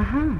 Aha.